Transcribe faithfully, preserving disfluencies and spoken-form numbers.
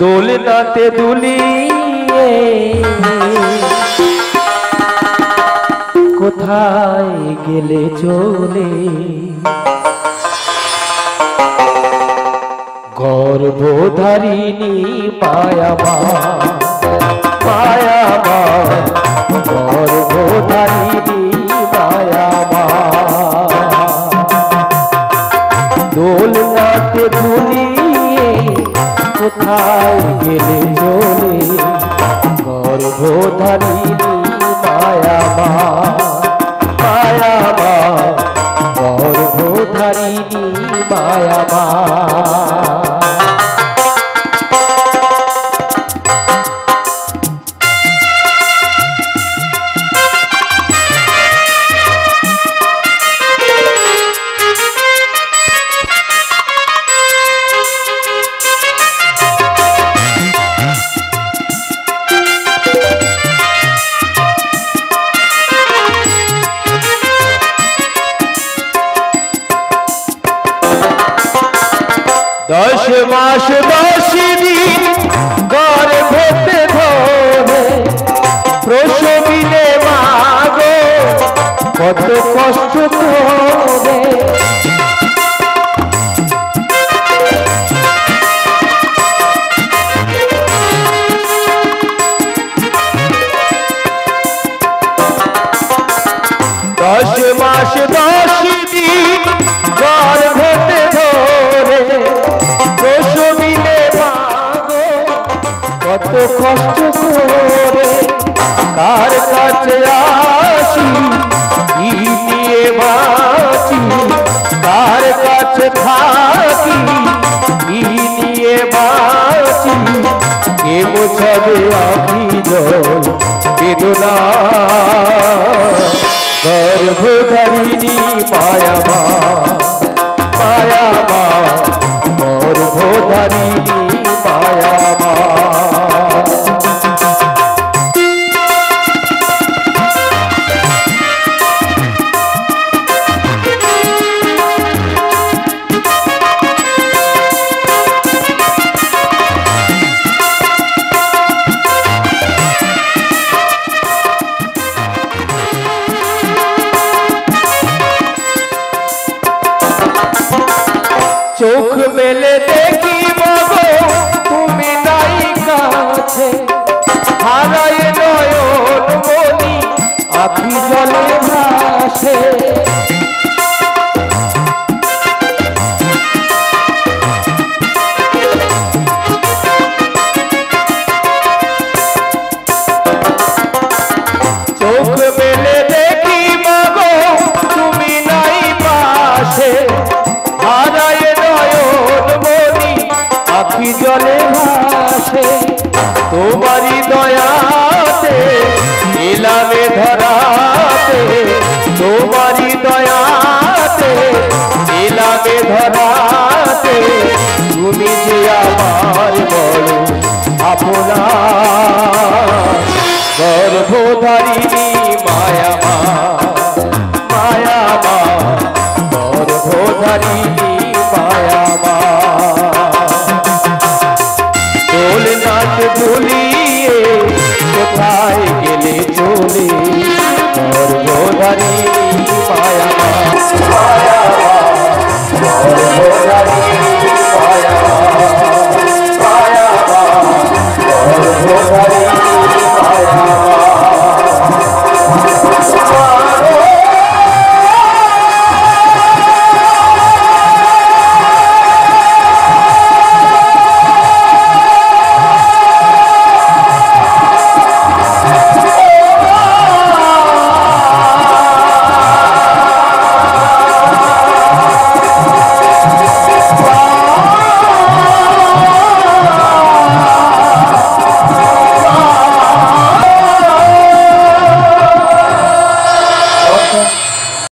দোলনাতে দুলিয়ে কোথায় গেলে চলে গর্ভধারিণী মা আমার মা আমার গর্ভধারিণী মা আমার দোলনাতে দুলিয়ে কোথায় গেলে চলে গর্ভধারিণী মা আমার গর্ভধারিণী মা আমার। दश मास दश दिन गर्भे धरे प्रसविले मा गो कत कष्ट करे दश मास दश दिन गर्भे धरे तो कष्ट करे कार काछे आशी ई निये बाची कार काछे थाकी ई निये बाची के बोझाबे आखी जल बेदना गर्भधारिणी मा आमार मा आमार गर्भधारिणी मा आमार। चोख मेले देखी बाबो तुम्हें नाई काछे हाराए नयन मणि आखि जले भासे चोख मेले देखी बाबो तुम्हें नाई पासे हाराए आखि जले भासे तुम्हारी दयाते नीलामे धराते तुम्हारी दयाते नीलामे धराते तुम्हें जे आमार बड़ो अपना गर्भधारिणी मा आमार मा आमार गर्भधारिणी